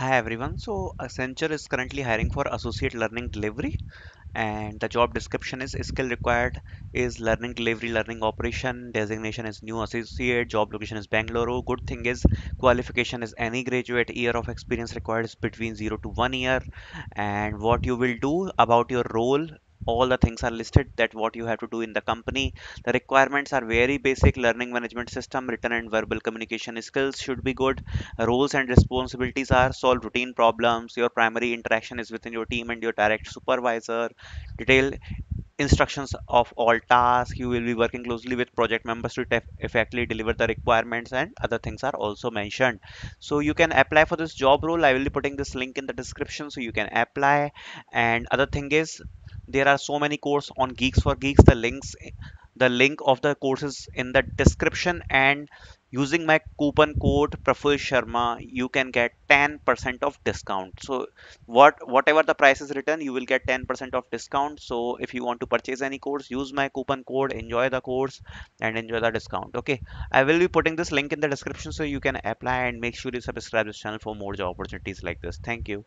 Hi everyone. So Accenture is currently hiring for associate learning delivery, and the job description is skill required is learning delivery, learning operation, designation is new associate, job location is Bangalore. Good thing is qualification is any graduate, year of experience required is between 0 to 1 year, and what you will do about your role, all the things are listed that what you have to do in the company. The requirements are very basic: learning management system, written and verbal communication skills should be good. Roles and responsibilities are solve routine problems. Your primary interaction is within your team and your direct supervisor. Detailed instructions of all tasks. You will be working closely with project members to effectively deliver the requirements, and other things are also mentioned. So you can apply for this job role. I will be putting this link in the description so you can apply. And other thing is, there are so many courses on GeeksforGeeks. The link of the courses in the description, and using my coupon code Praful Sharma, you can get 10% of discount. So whatever the price is written, you will get 10% of discount. So if you want to purchase any course, use my coupon code, enjoy the course and enjoy the discount. Okay, I will be putting this link in the description so you can apply, and make sure you subscribe this channel for more job opportunities like this. Thank you.